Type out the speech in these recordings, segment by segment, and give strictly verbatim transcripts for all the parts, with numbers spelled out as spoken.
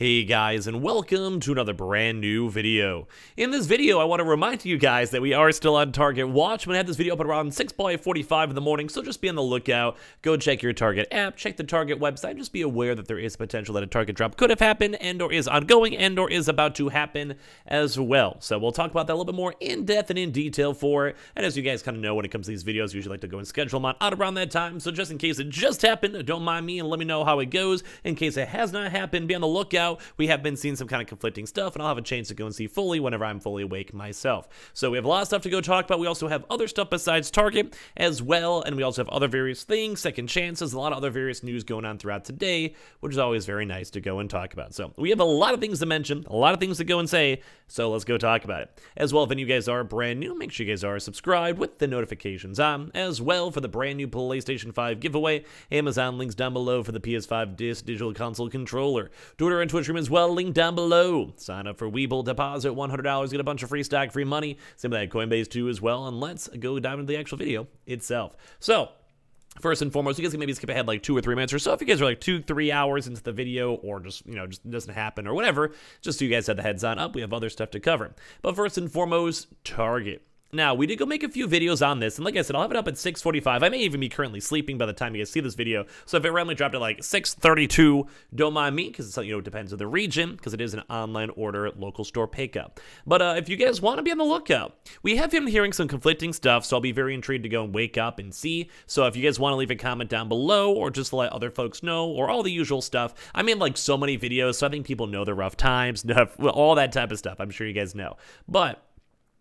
Hey guys, and welcome to another brand new video. In this video, I want to remind you guys that we are still on Target Watch. I'm going to have this video up at around six forty-five in the morning, so just be on the lookout. Go check your Target app, check the Target website, just be aware that there is potential that a Target drop could have happened and or is ongoing and or is about to happen as well. So we'll talk about that a little bit more in depth and in detail for it. And as you guys kind of know, when it comes to these videos, we usually like to go and schedule them out around that time. So just in case it just happened, don't mind me and let me know how it goes. In case it has not happened, be on the lookout. We have been seeing some kind of conflicting stuff, and I'll have a chance to go and see fully whenever I'm fully awake myself. So we have a lot of stuff to go talk about. We also have other stuff besides Target as well, and we also have other various things, second chances, a lot of other various news going on throughout today, which is always very nice to go and talk about. So we have a lot of things to mention, a lot of things to go and say, so let's go talk about it. As well, if any of you guys are brand new, make sure you guys are subscribed with the notifications on. As well, for the brand new PlayStation five giveaway, Amazon links down below for the P S five disc digital console controller. Twitter and Twitch stream as well, link down below. Sign up for Webull, deposit one hundred dollars, get a bunch of free stock, free money. Same with that Coinbase too as well, and let's go dive into the actual video itself. So, first and foremost, you guys can maybe skip ahead like two or three minutes or so if you guys are like two, three hours into the video, or just, you know, just doesn't happen or whatever, just so you guys have the heads on up, we have other stuff to cover. But first and foremost, Target. Now, we did go make a few videos on this, and like I said, I'll have it up at six forty-five. I may even be currently sleeping by the time you guys see this video, so if it randomly dropped at like six thirty-two, don't mind me, because it's, you know, it depends on the region, because it is an online order, local store pickup. But uh, if you guys want to be on the lookout, we have been hearing some conflicting stuff, so I'll be very intrigued to go and wake up and see. So if you guys want to leave a comment down below, or just to let other folks know, or all the usual stuff. I made like so many videos, so I think people know the rough times, all that type of stuff. I'm sure you guys know. But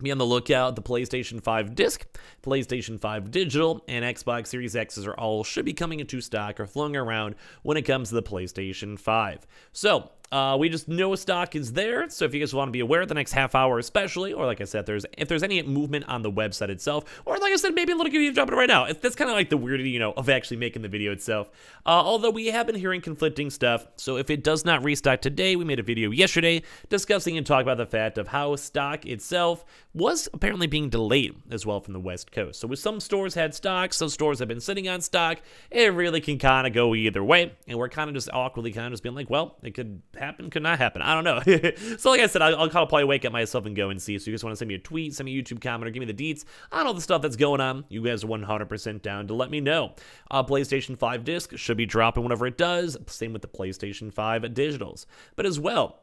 be on the lookout. The PlayStation five disc, PlayStation five digital, and Xbox Series X's are all should be coming into stock or flowing around when it comes to the PlayStation five. So Uh, we just know stock is there, so if you guys want to be aware, the next half hour especially, or like I said, there's if there's any movement on the website itself, or like I said, maybe a little you drop it right now. It's, that's kind of like the weirdity, you know, of actually making the video itself. Uh, although we have been hearing conflicting stuff, so if it does not restock today, we made a video yesterday discussing and talking about the fact of how stock itself was apparently being delayed as well from the West Coast. So with some stores had stock, some stores have been sitting on stock. It really can kind of go either way, and we're kind of just awkwardly kind of just being like, well, it could happen, could not happen. I don't know. So like I said, I'll, I'll probably wake up myself and go and see. So you guys want to send me a tweet, send me a YouTube comment, or give me the deets on all the stuff that's going on. You guys are one hundred percent down to let me know. Uh, PlayStation five disc should be dropping whenever it does. Same with the PlayStation five digitals. But as well,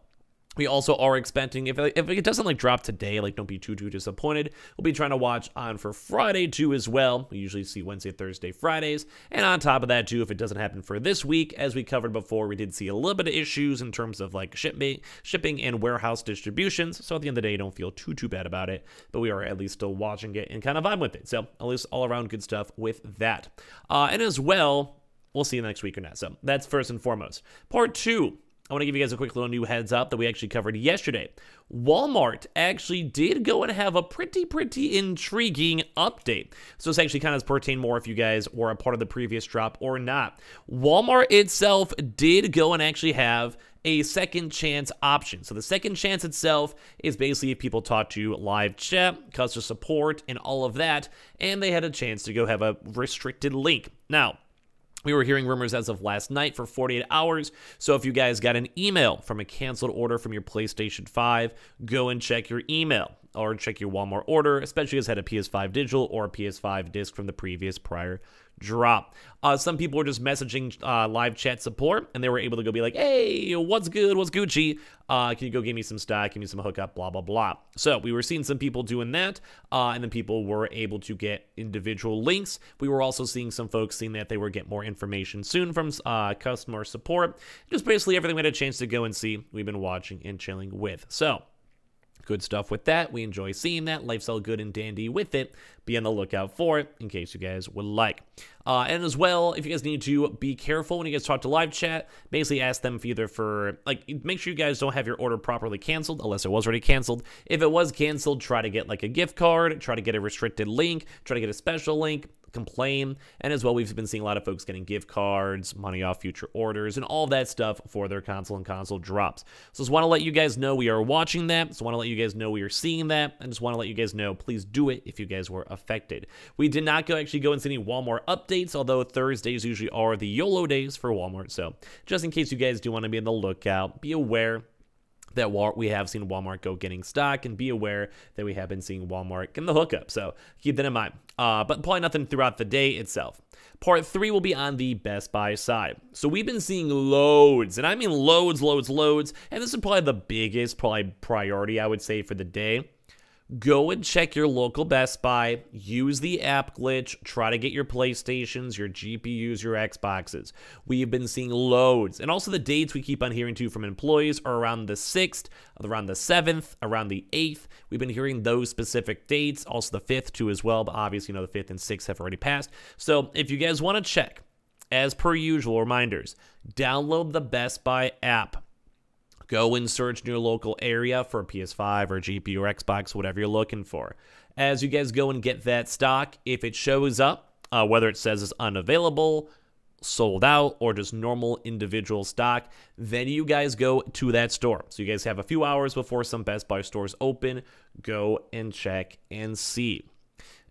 we also are expecting, if, if it doesn't like drop today, like don't be too, too disappointed. We'll be trying to watch on for Friday too as well. We usually see Wednesday, Thursday, Fridays. And on top of that too, if it doesn't happen for this week, as we covered before, we did see a little bit of issues in terms of like shipment, shipping and warehouse distributions. So at the end of the day, don't feel too, too bad about it, but we are at least still watching it and kind of vibe with it. So at least all around good stuff with that. Uh, and as well, we'll see you next week or not. So that's first and foremost. Part two. I want to give you guys a quick little new heads up that we actually covered yesterday. Walmart actually did go and have a pretty, pretty intriguing update. So this actually kind of pertains more if you guys were a part of the previous drop or not. Walmart itself did go and actually have a second chance option. So the second chance itself is basically if people talk to live chat, customer support, and all of that, and they had a chance to go have a restricted link. Now, we were hearing rumors as of last night for forty-eight hours, so if you guys got an email from a canceled order from your PlayStation five, go and check your email or check your Walmart order, especially if you guys had a P S five digital or a P S five disc from the previous prior drop. Uh, some people were just messaging uh, live chat support, and they were able to go be like, hey, what's good, what's Gucci? Uh, can you go give me some stock, give me some hookup, blah, blah, blah. So we were seeing some people doing that, uh, and then people were able to get individual links. We were also seeing some folks seeing that they were getting more information soon from uh, customer support. Just basically everything we had a chance to go and see, we've been watching and chilling with. So good stuff with that. We enjoy seeing that. Life's all good and dandy with it. Be on the lookout for it in case you guys would like. Uh, and as well, if you guys need to be careful when you guys talk to live chat, basically ask them for either for, like, make sure you guys don't have your order properly canceled, unless it was already canceled. If it was canceled, try to get like a gift card, try to get a restricted link, try to get a special link, complain. And as well, we've been seeing a lot of folks getting gift cards, money off future orders, and all that stuff for their console and console drops. So just want to let you guys know we are watching that. Just want to let you guys know we are seeing that. And just want to let you guys know, please do it if you guys were affected. We did not go actually go into any Walmart updates, although Thursdays usually are the YOLO days for Walmart. So just in case you guys do want to be on the lookout, be aware that we have seen Walmart go getting stock, and be aware that we have been seeing Walmart in the hookup. So keep that in mind. Uh, but probably nothing throughout the day itself. Part three will be on the Best Buy side. So we've been seeing loads, and I mean loads, loads, loads. And this is probably the biggest probably priority I would say for the day. Go and check your local Best Buy, use the app glitch, try to get your PlayStations, your G P Us, your Xboxes. We've been seeing loads. And also the dates we keep on hearing too from employees are around the sixth, around the seventh, around the eighth. We've been hearing those specific dates, also the fifth too as well, but obviously, you know, the fifth and sixth have already passed. So if you guys want to check, as per usual, reminders, download the Best Buy app. Go and search in your local area for a P S five or a G P U or Xbox, whatever you're looking for. As you guys go and get that stock, if it shows up, uh, whether it says it's unavailable, sold out, or just normal individual stock, then you guys go to that store. So you guys have a few hours before some Best Buy stores open. Go and check and see.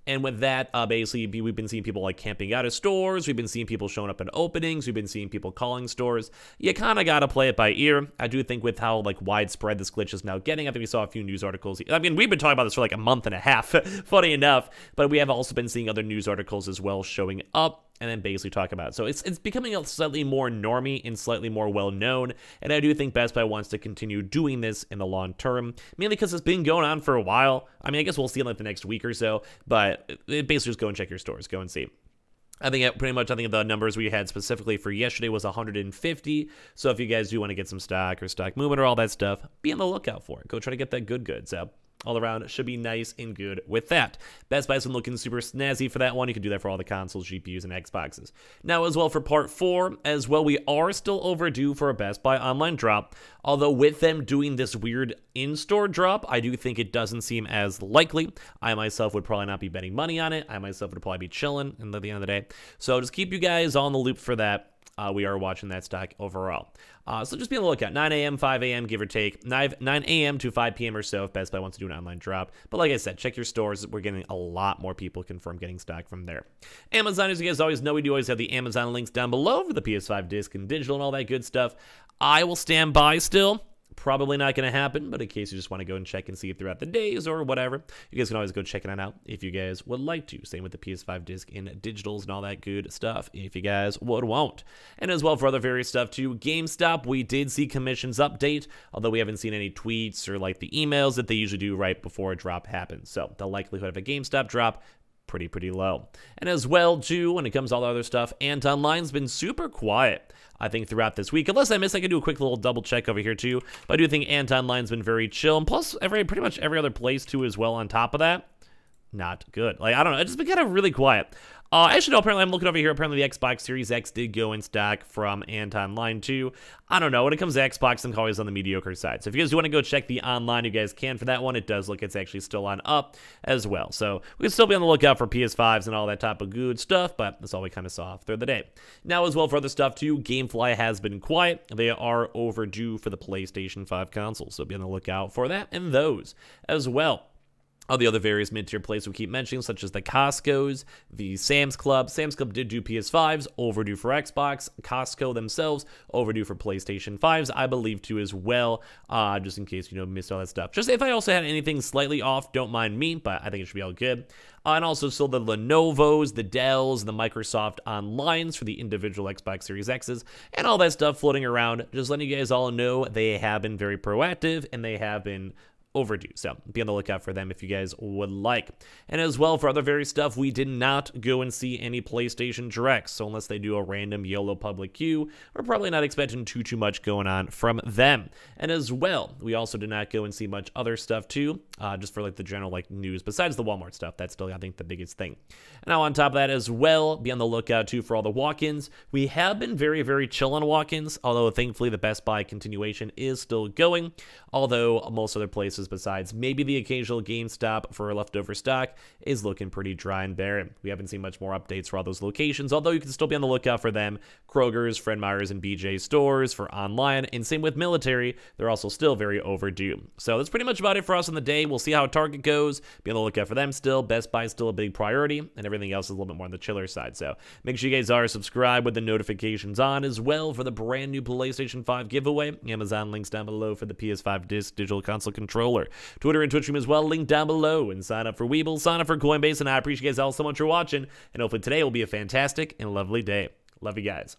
And with that, uh, basically, we've been seeing people like camping out of stores. We've been seeing people showing up at openings. We've been seeing people calling stores. You kind of got to play it by ear. I do think with how like widespread this glitch is now getting, I think we saw a few news articles. I mean, we've been talking about this for like a month and a half, funny enough. But we have also been seeing other news articles as well showing up and then basically talk about it. So it's, it's becoming slightly more normy and slightly more well-known. And I do think Best Buy wants to continue doing this in the long term, mainly because it's been going on for a while. I mean, I guess we'll see in like the next week or so, but it basically just go and check your stores, go and see. I think pretty much I think the numbers we had specifically for yesterday was one hundred fifty. So if you guys do want to get some stock or stock movement or all that stuff, be on the lookout for it. Go try to get that good goods up. All around should be nice and good with that. Best Buy's been looking super snazzy for that one. You can do that for all the consoles, G P Us, and Xboxes. Now as well for part four, as well we are still overdue for a Best Buy online drop. Although with them doing this weird in-store drop, I do think it doesn't seem as likely. I myself would probably not be betting money on it. I myself would probably be chilling at the end of the day. So just keep you guys on the loop for that. Uh, we are watching that stock overall. Uh, so just be on the lookout. nine a m, five a m, give or take. nine a m to five p m or so if Best Buy wants to do an online drop. But like I said, check your stores. We're getting a lot more people confirmed getting stock from there. Amazon, as you guys always know, we do always have the Amazon links down below for the P S five disc and digital and all that good stuff. I will stand by still. Probably not going to happen, but in case you just want to go and check and see it throughout the days or whatever, you guys can always go check it out if you guys would like to. Same with the P S five disc and digitals and all that good stuff if you guys would want. And as well for other various stuff too, GameStop, we did see commissions update, although we haven't seen any tweets or like the emails that they usually do right before a drop happens. So the likelihood of a GameStop drop pretty, pretty low. And as well, too, when it comes to all the other stuff, Anton Line's been super quiet, I think, throughout this week. Unless I miss, I can do a quick little double check over here, too. But I do think Anton Line's been very chill. And plus, every pretty much every other place, too, as well, on top of that. Not good. Like, I don't know. It's just been kind of really quiet. Uh, actually, no, apparently, I'm looking over here. Apparently, the Xbox Series X did go in stock from Anton Line too. I don't know. When it comes to Xbox, I'm always on the mediocre side. So if you guys do want to go check the online, you guys can for that one. It does look it's actually still on up as well. So we can still be on the lookout for P S fives and all that type of good stuff, but that's all we kind of saw through the day. Now, as well for other stuff too, Gamefly has been quiet. They are overdue for the PlayStation five console, so be on the lookout for that and those as well. All the other various mid-tier plays we keep mentioning, such as the Costco's, the Sam's Club. Sam's Club did do P S fives, overdue for Xbox. Costco themselves, overdue for PlayStation fives, I believe, too, as well, uh, just in case, you know, missed all that stuff. Just if I also had anything slightly off, don't mind me, but I think it should be all good. Uh, and also still the Lenovo's, the Dell's, the Microsoft Online's for the individual Xbox Series X's, and all that stuff floating around. Just letting you guys all know they have been very proactive, and they have been overdue, so be on the lookout for them if you guys would like. And as well for other various stuff, we did not go and see any PlayStation directs, so unless they do a random YOLO public queue, we're probably not expecting too too much going on from them. And as well, we also did not go and see much other stuff too, uh, just for like the general like news besides the Walmart stuff. That's still I think the biggest thing. And now on top of that as well, be on the lookout too for all the walk-ins. We have been very very chill on walk-ins, although thankfully the Best Buy continuation is still going, although most other places places besides maybe the occasional GameStop for leftover stock is looking pretty dry and barren. We haven't seen much more updates for all those locations, although you can still be on the lookout for them. Kroger's, Fred Meyer's, and B J stores for online, and same with military. They're also still very overdue. So that's pretty much about it for us on the day. We'll see how Target goes. Be on the lookout for them still. Best Buy is still a big priority, and everything else is a little bit more on the chiller side. So make sure you guys are subscribed with the notifications on as well for the brand new PlayStation five giveaway. Amazon links down below for the P S five disc digital console controller. Twitter and Twitch stream as well, linked down below. And sign up for Webull, sign up for Coinbase, and I appreciate you guys all so much for watching. And hopefully today will be a fantastic and lovely day. Love you guys.